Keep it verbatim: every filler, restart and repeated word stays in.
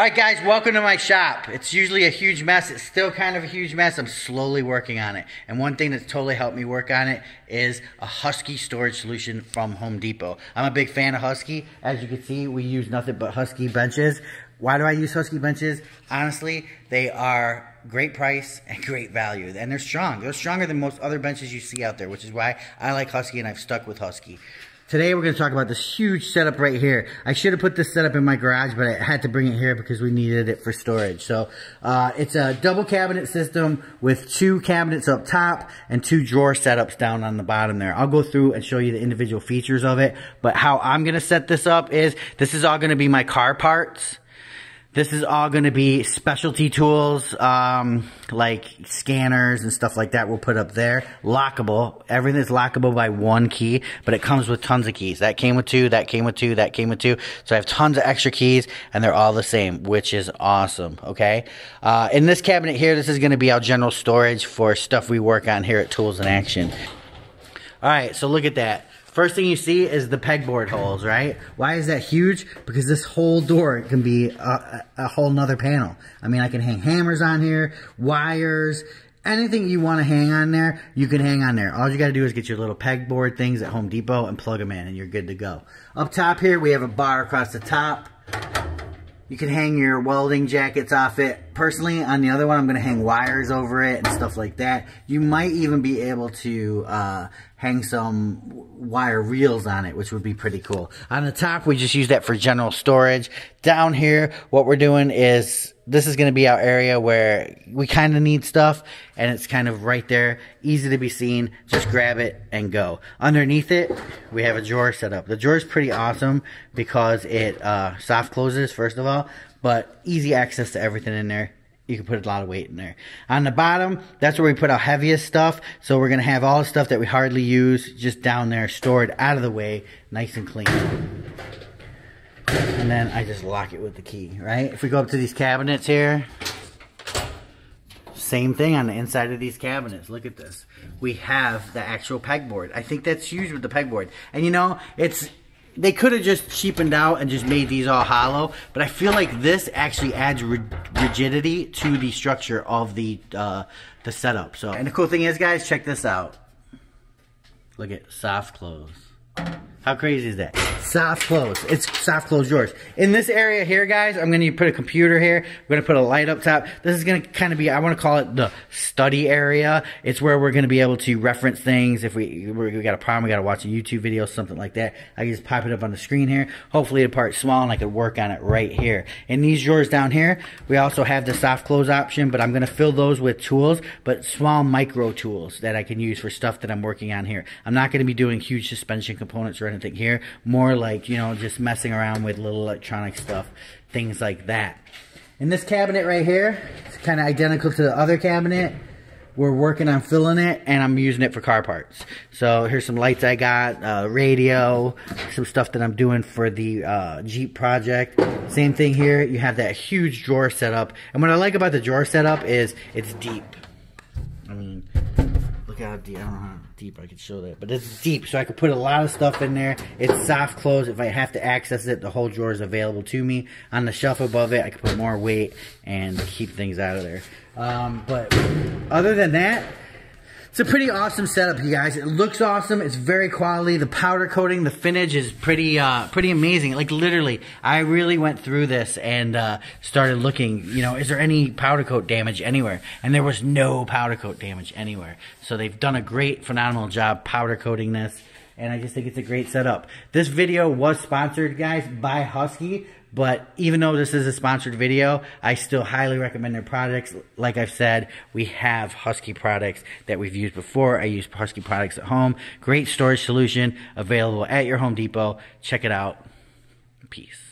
Alright guys, welcome to my shop. It's usually a huge mess. It's still kind of a huge mess. I'm slowly working on it. And one thing that's totally helped me work on it is a Husky storage solution from Home Depot. I'm a big fan of Husky. As you can see, we use nothing but Husky benches. Why do I use Husky benches? Honestly, they are great price and great value. And they're strong. They're stronger than most other benches you see out there, which is why I like Husky and I've stuck with Husky. Today we're going to talk about this huge setup right here. I should have put this setup in my garage, but I had to bring it here because we needed it for storage. So uh, it's a double cabinet system with two cabinets up top and two drawer setups down on the bottom there. I'll go through and show you the individual features of it. But how I'm going to set this up is this is all going to be my car parts. This is all going to be specialty tools, um, like scanners and stuff like that we'll put up there. Lockable. Everything is lockable by one key, but it comes with tons of keys. That came with two, that came with two, that came with two. So I have tons of extra keys, and they're all the same, which is awesome, okay? Uh, in this cabinet here, this is going to be our general storage for stuff we work on here at Tools in Action. All right, so look at that. First thing you see is the pegboard holes, right? Why is that huge? Because this whole door can be a, a whole nother panel. I mean, I can hang hammers on here, wires, anything you want to hang on there, you can hang on there. All you got to do is get your little pegboard things at Home Depot and plug them in and you're good to go. Up top here, we have a bar across the top. You can hang your welding jackets off it. Personally, on the other one, I'm going to hang wires over it and stuff like that. You might even be able to uh, hang some wire reels on it, which would be pretty cool. On the top, we just use that for general storage. Down here, what we're doing is this is going to be our area where we kind of need stuff, and it's kind of right there, easy to be seen. Just grab it and go. Underneath it, we have a drawer set up. The drawer is pretty awesome because it uh, soft closes, first of all, but easy access to everything in there. You can put a lot of weight in there. On the bottom, that's where we put our heaviest stuff. So we're going to have all the stuff that we hardly use just down there, stored out of the way, nice and clean. And then I just lock it with the key, right? If we go up to these cabinets here, same thing on the inside of these cabinets. Look at this. We have the actual pegboard. I think that's huge with the pegboard. And you know, it's... they could have just cheapened out and just made these all hollow, but I feel like this actually adds rigidity to the structure of the uh, the setup. So, and the cool thing is, guys, check this out. Look at soft close. How crazy is that? Soft close. It's soft close drawers. In this area here, guys, I'm going to put a computer here. I'm going to put a light up top. This is going to kind of be, I want to call it the study area. It's where we're going to be able to reference things. If we we got a problem, we got to watch a YouTube video, something like that. I can just pop it up on the screen here. Hopefully the part's small and I can work on it right here. In these drawers down here, we also have the soft close option, but I'm going to fill those with tools, but small micro tools that I can use for stuff that I'm working on here. I'm not going to be doing huge suspension components or anything here, more like, you know, just messing around with little electronic stuff, things like that. In this cabinet right here, it's kind of identical to the other cabinet. We're working on filling it, and I'm using it for car parts. So here's some lights I got, uh, radio, some stuff that I'm doing for the uh, Jeep project. Same thing here, you have that huge drawer setup. And what I like about the drawer setup is it's deep. I mean, how deep, I don't know how deep I could show that, but it's deep, so I could put a lot of stuff in there. It's soft close. If I have to access it, the whole drawer is available to me. On the shelf above it, I could put more weight and keep things out of there. Um, but other than that, it's a pretty awesome setup, you guys. It looks awesome. It's very quality. The powder coating, the finish is pretty uh, pretty amazing. Like, literally, I really went through this and uh, started looking, you know, is there any powder coat damage anywhere? And there was no powder coat damage anywhere. So they've done a great, phenomenal job powder coating this. And I just think it's a great setup. This video was sponsored, guys, by Husky. But even though this is a sponsored video, I still highly recommend their products. Like I've said, we have Husky products that we've used before. I use Husky products at home. Great storage solution available at your Home Depot. Check it out. Peace.